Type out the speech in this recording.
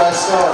I started.